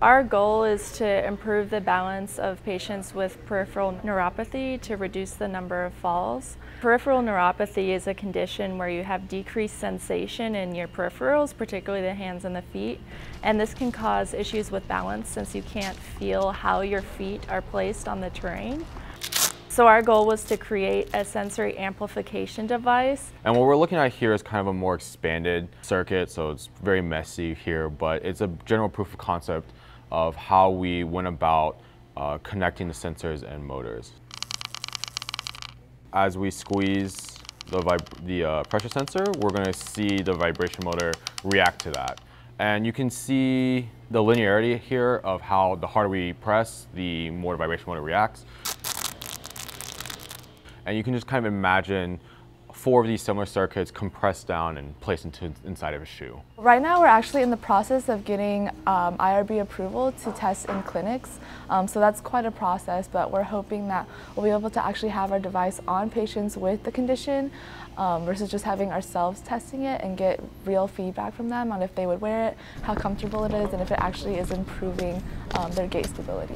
Our goal is to improve the balance of patients with peripheral neuropathy to reduce the number of falls. Peripheral neuropathy is a condition where you have decreased sensation in your peripherals, particularly the hands and the feet, and this can cause issues with balance since you can't feel how your feet are placed on the terrain. So our goal was to create a sensory amplification device. And what we're looking at here is kind of a more expanded circuit, so it's very messy here, but it's a general proof of concept of how we went about connecting the sensors and motors. As we squeeze the pressure sensor, we're going to see the vibration motor react to that. And you can see the linearity here of how the harder we press, the more the vibration motor reacts. And you can just kind of imagine 4 of these similar circuits compressed down and placed inside of a shoe. Right now, we're actually in the process of getting IRB approval to test in clinics. So that's quite a process, but we're hoping that we'll be able to actually have our device on patients with the condition versus just having ourselves testing it and get real feedback from them on if they would wear it, how comfortable it is, and if it actually is improving their gait stability.